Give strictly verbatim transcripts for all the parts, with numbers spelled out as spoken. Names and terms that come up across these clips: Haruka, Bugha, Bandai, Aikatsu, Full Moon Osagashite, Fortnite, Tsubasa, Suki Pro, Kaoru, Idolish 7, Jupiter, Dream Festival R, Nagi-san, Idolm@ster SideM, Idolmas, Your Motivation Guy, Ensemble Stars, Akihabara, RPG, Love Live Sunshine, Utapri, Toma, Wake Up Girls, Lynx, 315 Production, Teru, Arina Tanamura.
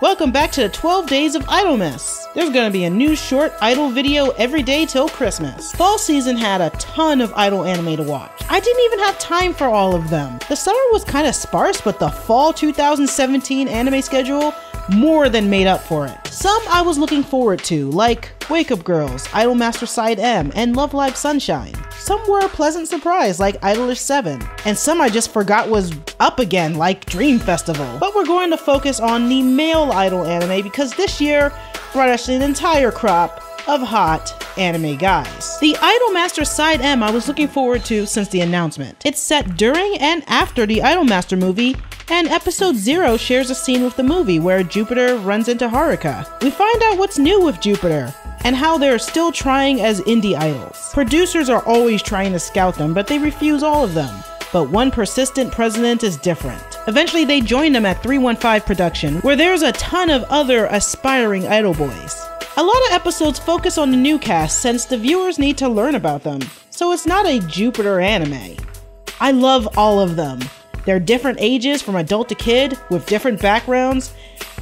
Welcome back to the twelve days of Idolmas. There's gonna be a new short idol video every day till Christmas. Fall season had a ton of idol anime to watch. I didn't even have time for all of them. The summer was kind of sparse, but the fall two thousand seventeen anime schedule more than made up for it. Some I was looking forward to, like Wake Up Girls, Idolm@ster SideM, and Love Live Sunshine. Some were a pleasant surprise, like Idolish seven, and some I just forgot was up again, like Dream Festival. But we're going to focus on the male idol anime because this year brought us an entire crop of hot anime guys. The Idolm@ster SideM I was looking forward to since the announcement. It's set during and after the Idolmaster movie, and episode zero shares a scene with the movie where Jupiter runs into Haruka. We find out what's new with Jupiter and how they're still trying as indie idols. Producers are always trying to scout them, but they refuse all of them. But one persistent president is different. Eventually they join them at three one five Production, where there's a ton of other aspiring idol boys. A lot of episodes focus on the new cast since the viewers need to learn about them, so it's not a Jupiter anime. I love all of them. They're different ages from adult to kid with different backgrounds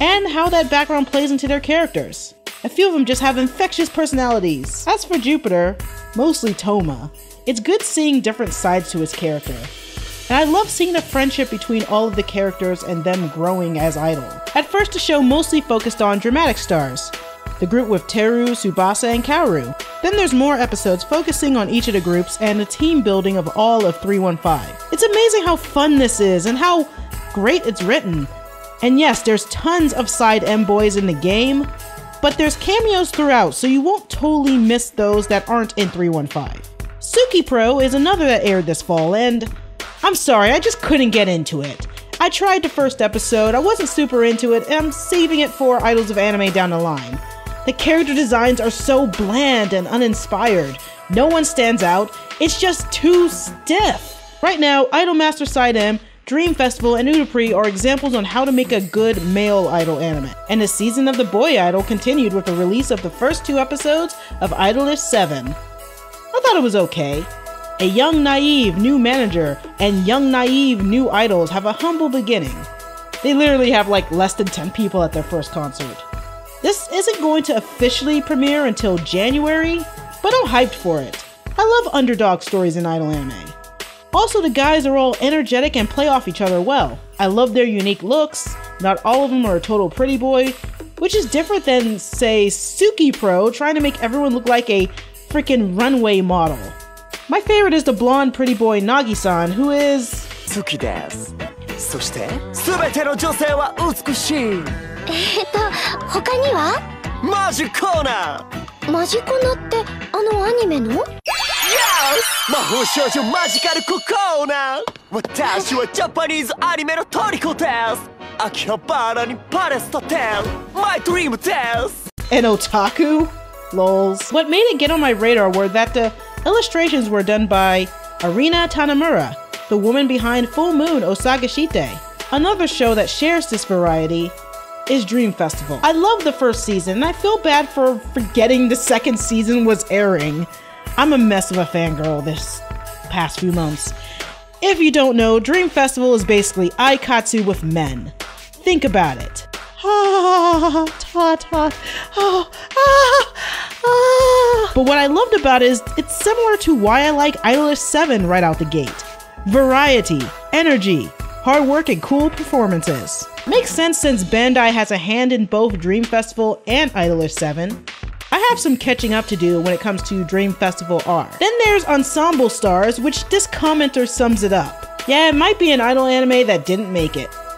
and how that background plays into their characters. A few of them just have infectious personalities. As for Jupiter, mostly Toma, it's good seeing different sides to his character. And I love seeing the friendship between all of the characters and them growing as idol. At first the show mostly focused on dramatic stars, the group with Teru, Tsubasa, and Kaoru. Then there's more episodes focusing on each of the groups and the team building of all of three one five. It's amazing how fun this is and how great it's written. And yes, there's tons of side M boys in the game, but there's cameos throughout, so you won't totally miss those that aren't in three one five. Suki Pro is another that aired this fall, and I'm sorry, I just couldn't get into it. I tried the first episode, I wasn't super into it, and I'm saving it for Idols of Anime down the line. The character designs are so bland and uninspired. No one stands out, it's just too stiff. Right now, Idolm@ster SideM, Dream Festival, and Utapri are examples on how to make a good male idol anime. And the season of the boy idol continued with the release of the first two episodes of Idolish seven. I thought it was okay. A young naive new manager and young naive new idols have a humble beginning. They literally have like less than ten people at their first concert. This isn't going to officially premiere until January, but I'm hyped for it. I love underdog stories in idol anime. Also, the guys are all energetic and play off each other well. I love their unique looks. Not all of them are a total pretty boy, which is different than, say, Suki Pro trying to make everyone look like a freaking runway model. My favorite is the blonde pretty boy Nagi-san, who is Suki desu. And every woman is beautiful. Magic Corner! Magic Corner is that anime? Yes! Mahou Shoujo Magical Corner! Watashi wa Japanese anime no toriko desu! Akihabara ni Palesta desu! My dream desu! An otaku? Lols. What made it get on my radar were that the illustrations were done by Arina Tanamura, the woman behind Full Moon Osagashite. Another show that shares this variety is Dream Festival. I love the first season and I feel bad for forgetting the second season was airing. I'm a mess of a fangirl this past few months. If you don't know, Dream Festival is basically Aikatsu with men. Think about it. But what I loved about it is it's similar to why I like Idolish seven right out the gate. Variety, energy, hard work, and cool performances. Makes sense since Bandai has a hand in both Dream Festival and Idolish seven. I have some catching up to do when it comes to Dream Festival R. Then there's Ensemble Stars, which this commenter sums it up. Yeah, it might be an idol anime that didn't make it.